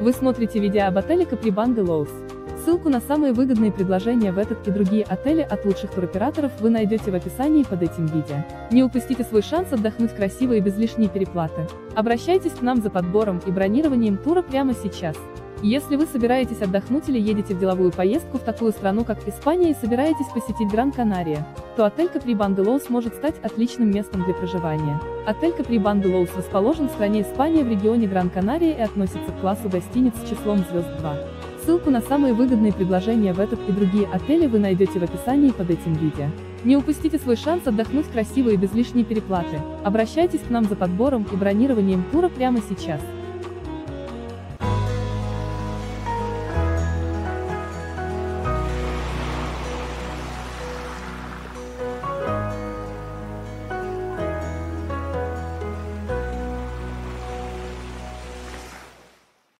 Вы смотрите видео об отеле Capri Bungalows. Ссылку на самые выгодные предложения в этот и другие отели от лучших туроператоров вы найдете в описании под этим видео. Не упустите свой шанс отдохнуть красиво и без лишней переплаты. Обращайтесь к нам за подбором и бронированием тура прямо сейчас. Если вы собираетесь отдохнуть или едете в деловую поездку в такую страну, как Испания, и собираетесь посетить Гран-Канария, то отель Capri Bungalows может стать отличным местом для проживания. Отель Capri Bungalows расположен в стране Испания в регионе Гран-Канария и относится к классу гостиниц с числом звезд 2. Ссылку на самые выгодные предложения в этот и другие отели вы найдете в описании под этим видео. Не упустите свой шанс отдохнуть красиво и без лишней переплаты. Обращайтесь к нам за подбором и бронированием тура прямо сейчас.